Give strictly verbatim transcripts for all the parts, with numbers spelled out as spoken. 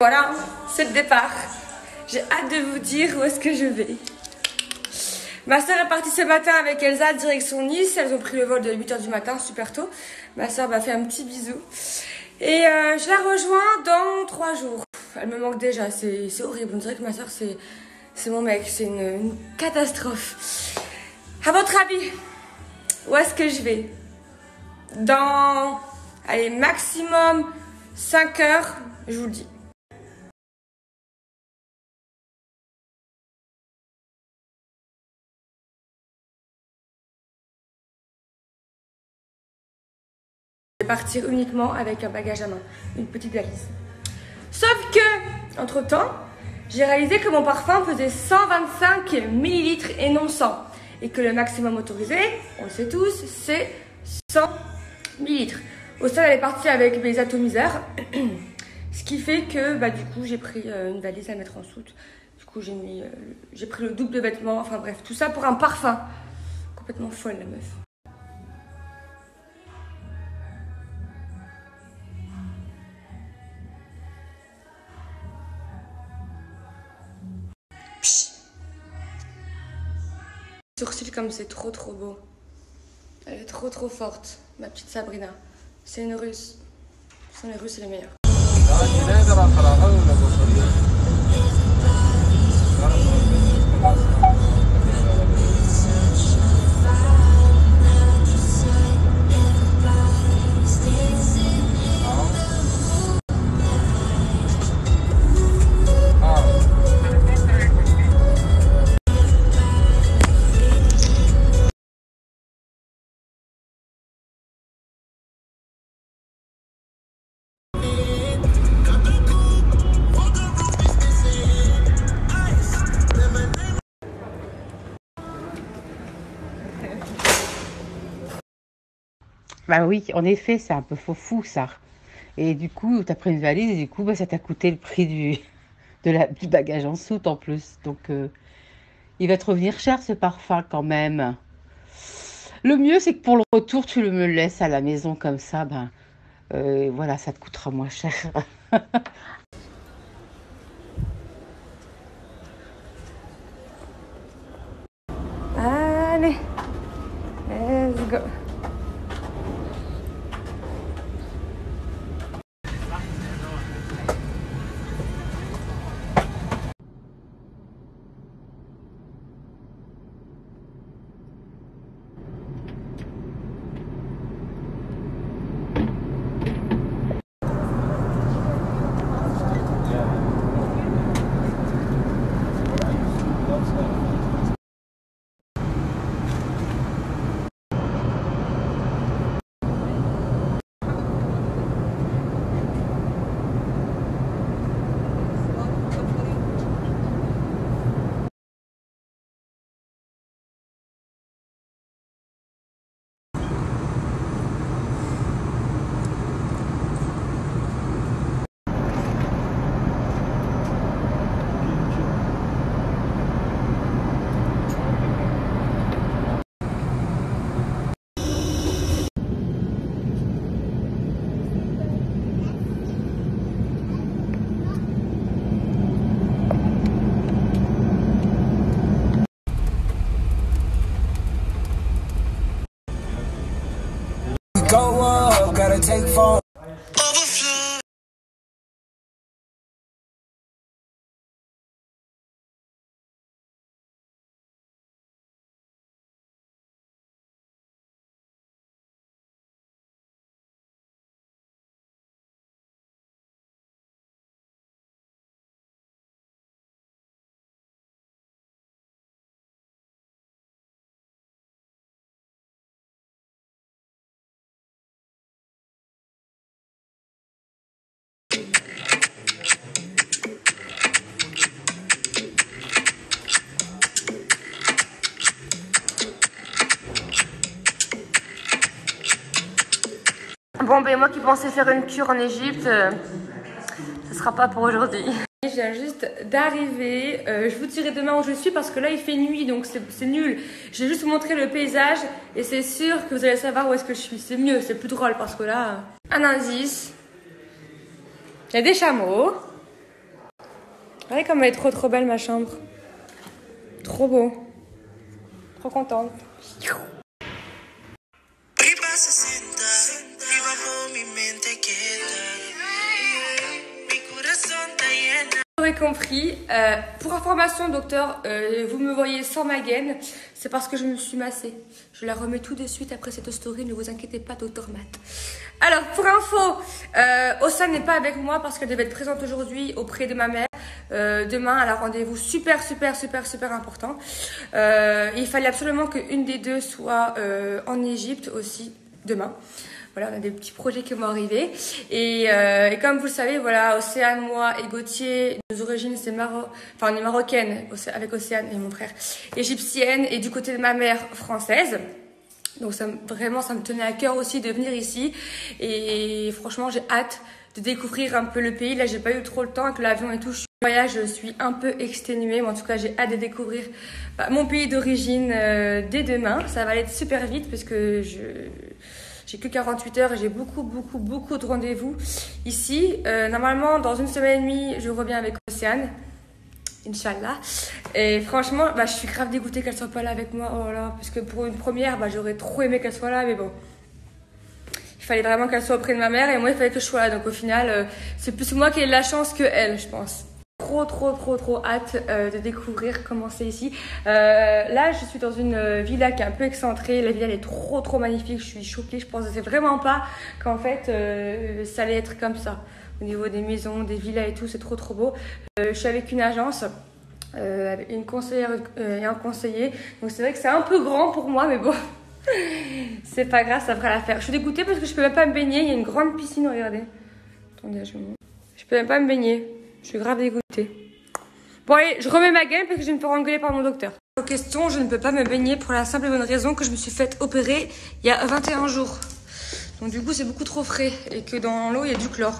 Voilà, c'est le départ. J'ai hâte de vous dire où est-ce que je vais. Ma soeur est partie ce matin avec Elsa direction Nice. Elles ont pris le vol de huit heures du matin, super tôt. Ma soeur m'a fait un petit bisou. Et euh, je la rejoins dans trois jours. Elle me manque déjà, c'est horrible. On dirait que ma soeur, c'est mon mec. C'est une, une catastrophe. À votre avis, où est-ce que je vais? Dans, allez, maximum cinq heures, je vous le dis. Partir uniquement avec un bagage à main, une petite valise. Sauf que, entre temps, j'ai réalisé que mon parfum faisait cent vingt-cinq millilitres et non cent. Et que le maximum autorisé, on le sait tous, c'est cent millilitres. Osa, elle est partie avec mes atomiseurs, ce qui fait que, bah, du coup, j'ai pris une valise à mettre en soute. Du coup, j'ai mis, j'ai pris le double de vêtements, enfin bref, tout ça pour un parfum. Complètement folle, la meuf. Sourcils comme c'est trop trop beau. Elle est trop trop forte, ma petite Sabrina. C'est une russe. Ce sont les russes, c'est les meilleurs. Bah oui, en effet, c'est un peu faux fou ça. Et du coup, t'as pris une valise et du coup, bah, ça t'a coûté le prix du, de la, du bagage en soute en plus. Donc, euh, il va te revenir cher ce parfum quand même. Le mieux, c'est que pour le retour, tu le me laisses à la maison comme ça. Ben, euh, voilà, ça te coûtera moins cher. Allez, let's go. Go up, gotta take phone. Bon, ben moi qui pensais faire une cure en Égypte, euh, ce sera pas pour aujourd'hui. Je viens juste d'arriver, euh, je vous dirai demain où je suis parce que là il fait nuit donc c'est nul. Je vais juste vous montrer le paysage et c'est sûr que vous allez savoir où est-ce que je suis. C'est mieux, c'est plus drôle parce que là... Un indice, il y a des chameaux, Regardez comme elle est trop trop belle ma chambre. Trop beau. Trop contente. Vous aurez compris. Euh, pour information, docteur, euh, vous me voyez sans ma gaine. C'est parce que je me suis massée. Je la remets tout de suite après cette story. Ne vous inquiétez pas, docteur Matt. Alors, pour info, euh, Osa n'est pas avec moi parce qu'elle devait être présente aujourd'hui auprès de ma mère. Euh, demain, elle a rendez-vous super, super, super, super important. Euh, il fallait absolument qu'une des deux soit euh, en Égypte aussi demain. Voilà, on a des petits projets qui vont arriver. Et, euh, et comme vous le savez, voilà, Océane, moi et Gauthier, nos origines, c'est Maro... enfin, on est marocaines avec Océane et mon frère, égyptienne, et du côté de ma mère, française. Donc ça, vraiment, ça me tenait à cœur aussi de venir ici. Et franchement, j'ai hâte de découvrir un peu le pays. Là, j'ai pas eu trop le temps avec l'avion et tout. Voyage, je suis un peu exténuée, mais en tout cas j'ai hâte de découvrir bah, mon pays d'origine euh, dès demain. Ça va aller super vite parce que je j'ai que quarante-huit heures et j'ai beaucoup beaucoup beaucoup de rendez-vous ici. Euh, normalement dans une semaine et demie je reviens avec Océane, Inch'Allah. Et franchement bah, je suis grave dégoûtée qu'elle soit pas là avec moi. Oh là, parce que pour une première bah, j'aurais trop aimé qu'elle soit là, mais bon. Il fallait vraiment qu'elle soit auprès de ma mère et moi il fallait que je sois là. Donc au final euh, c'est plus moi qui ai de la chance que elle, je pense. Trop, trop, trop, trop hâte euh, de découvrir comment c'est ici. Euh, là, je suis dans une villa qui est un peu excentrée. La villa, elle est trop, trop magnifique. Je suis choquée. Je pensais vraiment pas qu'en fait, euh, ça allait être comme ça. Au niveau des maisons, des villas et tout, c'est trop, trop beau. Euh, je suis avec une agence, euh, avec une conseillère euh, et un conseiller. Donc, c'est vrai que c'est un peu grand pour moi, mais bon, c'est pas grave, ça fera l'affaire. Je suis dégoûtée parce que je peux même pas me baigner. Il y a une grande piscine, regardez. Attendez, je Je peux même pas me baigner. Je suis grave dégoûtée. Bon allez, je remets ma gaine parce que je vais me faire engueuler par mon docteur. Aux questions, je ne peux pas me baigner pour la simple et bonne raison que je me suis faite opérer il y a vingt et un jours. Donc du coup, c'est beaucoup trop frais et que dans l'eau, il y a du chlore.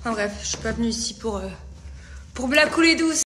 Enfin bref, je suis pas venue ici pour, euh, pour me la couler douce.